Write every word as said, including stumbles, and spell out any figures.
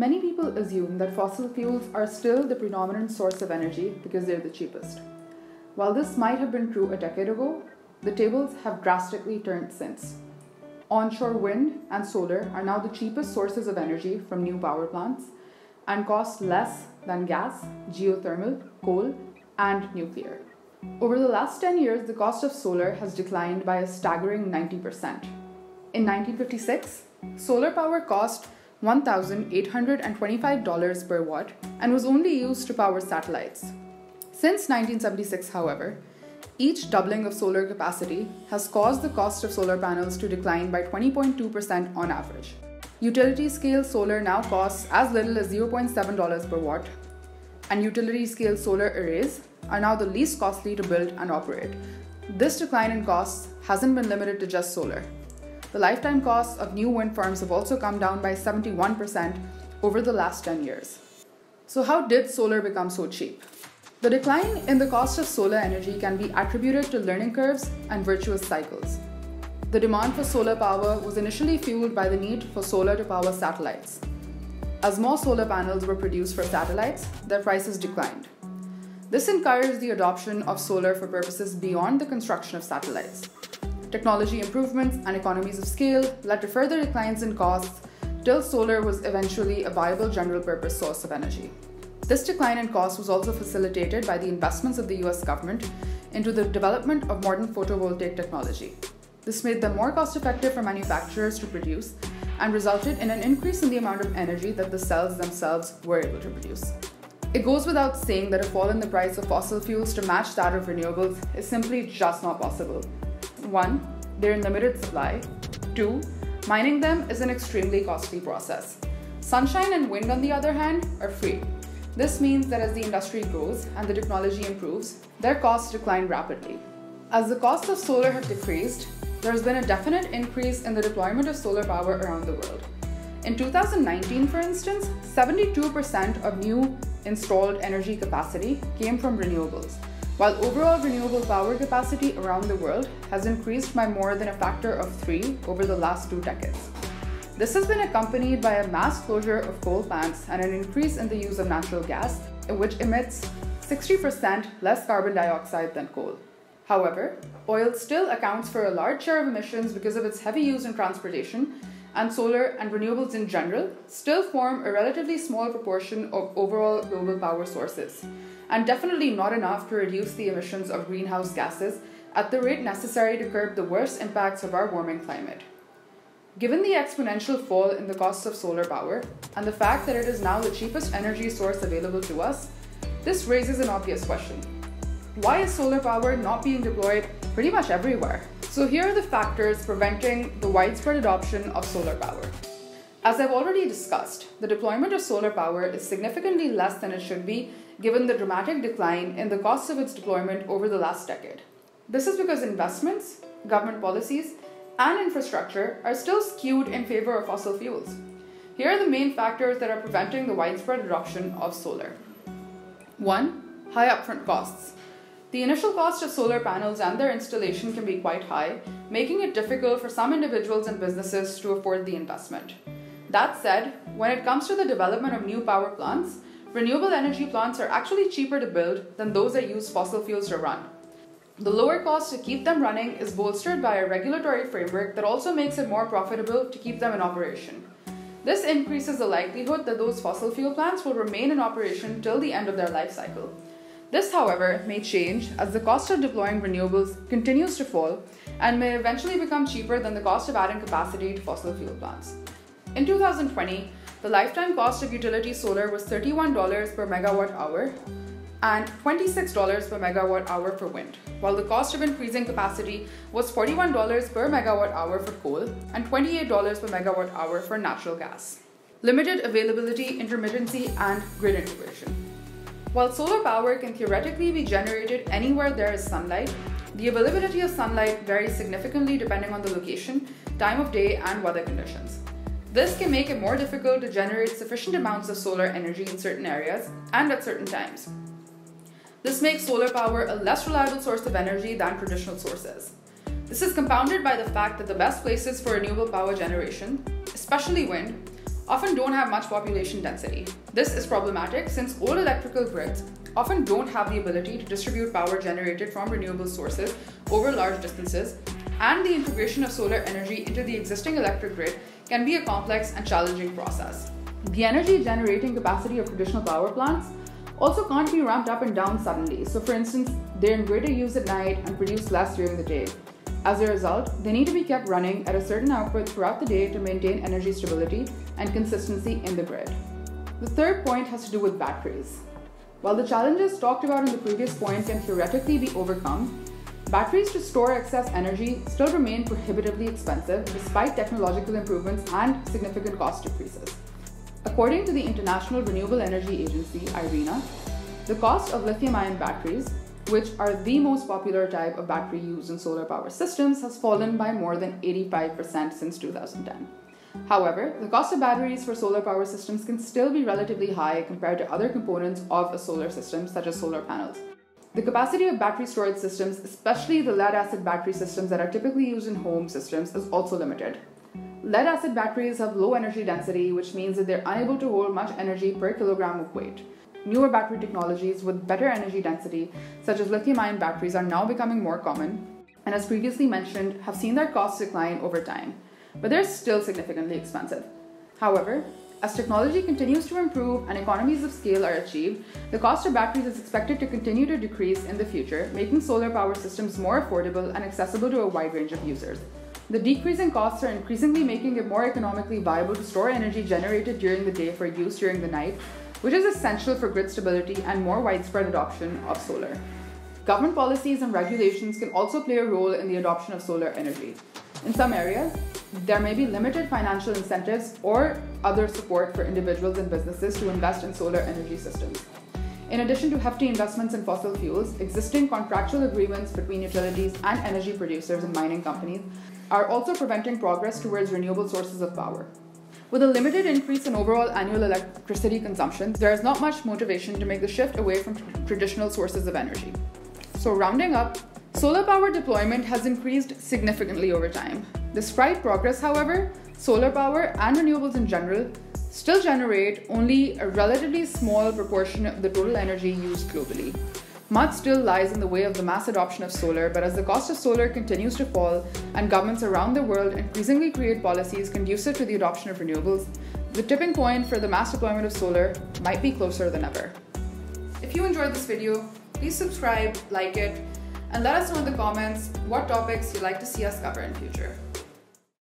Many people assume that fossil fuels are still the predominant source of energy because they're the cheapest. While this might have been true a decade ago, the tables have drastically turned since. Onshore wind and solar are now the cheapest sources of energy from new power plants and cost less than gas, geothermal, coal, and nuclear. Over the last ten years, the cost of solar has declined by a staggering ninety percent. In nineteen fifty-six, solar power cost one thousand eight hundred twenty-five dollars per watt and was only used to power satellites. Since nineteen seventy-six, however, each doubling of solar capacity has caused the cost of solar panels to decline by twenty point two percent on average. Utility-scale solar now costs as little as zero point seven dollars per watt, and utility-scale solar arrays are now the least costly to build and operate. This decline in costs hasn't been limited to just solar. The lifetime costs of new wind farms have also come down by seventy-one percent over the last ten years. So how did solar become so cheap? The decline in the cost of solar energy can be attributed to learning curves and virtuous cycles. The demand for solar power was initially fueled by the need for solar to power satellites. As more solar panels were produced for satellites, their prices declined. This encouraged the adoption of solar for purposes beyond the construction of satellites. Technology improvements and economies of scale led to further declines in costs till solar was eventually a viable general-purpose source of energy. This decline in cost was also facilitated by the investments of the U S government into the development of modern photovoltaic technology. This made them more cost-effective for manufacturers to produce and resulted in an increase in the amount of energy that the cells themselves were able to produce. It goes without saying that a fall in the price of fossil fuels to match that of renewables is simply just not possible. One, they're in limited supply. Two, mining them is an extremely costly process. Sunshine and wind, on the other hand, are free. This means that as the industry grows and the technology improves, their costs decline rapidly. As the costs of solar have decreased, there's been a definite increase in the deployment of solar power around the world. In two thousand nineteen, for instance, seventy-two percent of new installed energy capacity came from renewables, while overall renewable power capacity around the world has increased by more than a factor of three over the last two decades. This has been accompanied by a mass closure of coal plants and an increase in the use of natural gas, which emits sixty percent less carbon dioxide than coal. However, oil still accounts for a large share of emissions because of its heavy use in transportation, and solar and renewables in general still form a relatively small proportion of overall global power sources, and definitely not enough to reduce the emissions of greenhouse gases at the rate necessary to curb the worst impacts of our warming climate. Given the exponential fall in the cost of solar power and the fact that it is now the cheapest energy source available to us, this raises an obvious question. Why is solar power not being deployed pretty much everywhere? So here are the factors preventing the widespread adoption of solar power. As I've already discussed, the deployment of solar power is significantly less than it should be given the dramatic decline in the cost of its deployment over the last decade. This is because investments, government policies, and infrastructure are still skewed in favor of fossil fuels. Here are the main factors that are preventing the widespread adoption of solar. One, high upfront costs. The initial cost of solar panels and their installation can be quite high, making it difficult for some individuals and businesses to afford the investment. That said, when it comes to the development of new power plants, renewable energy plants are actually cheaper to build than those that use fossil fuels to run. The lower cost to keep them running is bolstered by a regulatory framework that also makes it more profitable to keep them in operation. This increases the likelihood that those fossil fuel plants will remain in operation till the end of their life cycle. This, however, may change as the cost of deploying renewables continues to fall and may eventually become cheaper than the cost of adding capacity to fossil fuel plants. In two thousand twenty, the lifetime cost of utility solar was thirty-one dollars per megawatt hour, and twenty-six dollars per megawatt hour for wind, while the cost of increasing capacity was forty-one dollars per megawatt hour for coal and twenty-eight dollars per megawatt hour for natural gas. Limited availability, intermittency, and grid integration. While solar power can theoretically be generated anywhere there is sunlight, the availability of sunlight varies significantly depending on the location, time of day, and weather conditions. This can make it more difficult to generate sufficient amounts of solar energy in certain areas and at certain times. This makes solar power a less reliable source of energy than traditional sources. This is compounded by the fact that the best places for renewable power generation, especially wind, often don't have much population density. This is problematic since old electrical grids often don't have the ability to distribute power generated from renewable sources over large distances, and the integration of solar energy into the existing electric grid can be a complex and challenging process. The energy generating capacity of traditional power plants also can't be ramped up and down suddenly, so for instance, they're in greater use at night and produce less during the day. As a result, they need to be kept running at a certain output throughout the day to maintain energy stability and consistency in the grid. The third point has to do with batteries. While the challenges talked about in the previous point can theoretically be overcome, batteries to store excess energy still remain prohibitively expensive despite technological improvements and significant cost decreases. According to the International Renewable Energy Agency, IRENA, the cost of lithium-ion batteries, which are the most popular type of battery used in solar power systems, has fallen by more than eighty-five percent since two thousand ten. However, the cost of batteries for solar power systems can still be relatively high compared to other components of a solar system, such as solar panels. The capacity of battery storage systems, especially the lead-acid battery systems that are typically used in home systems, is also limited. Lead-acid batteries have low energy density, which means that they're unable to hold much energy per kilogram of weight. Newer battery technologies with better energy density, such as lithium-ion batteries, are now becoming more common, and as previously mentioned, have seen their costs decline over time, but they're still significantly expensive. However, as technology continues to improve and economies of scale are achieved, the cost of batteries is expected to continue to decrease in the future, making solar power systems more affordable and accessible to a wide range of users. The decreasing costs are increasingly making it more economically viable to store energy generated during the day for use during the night, which is essential for grid stability and more widespread adoption of solar. Government policies and regulations can also play a role in the adoption of solar energy. In some areas, there may be limited financial incentives or other support for individuals and businesses to invest in solar energy systems. In addition to hefty investments in fossil fuels, existing contractual agreements between utilities and energy producers and mining companies are also preventing progress towards renewable sources of power. With a limited increase in overall annual electricity consumption, there is not much motivation to make the shift away from traditional sources of energy. So rounding up, solar power deployment has increased significantly over time. Despite progress, however, solar power and renewables in general still generate only a relatively small proportion of the total energy used globally. Much still lies in the way of the mass adoption of solar, but as the cost of solar continues to fall and governments around the world increasingly create policies conducive to the adoption of renewables, the tipping point for the mass deployment of solar might be closer than ever. If you enjoyed this video, please subscribe, like it, and let us know in the comments what topics you'd like to see us cover in future.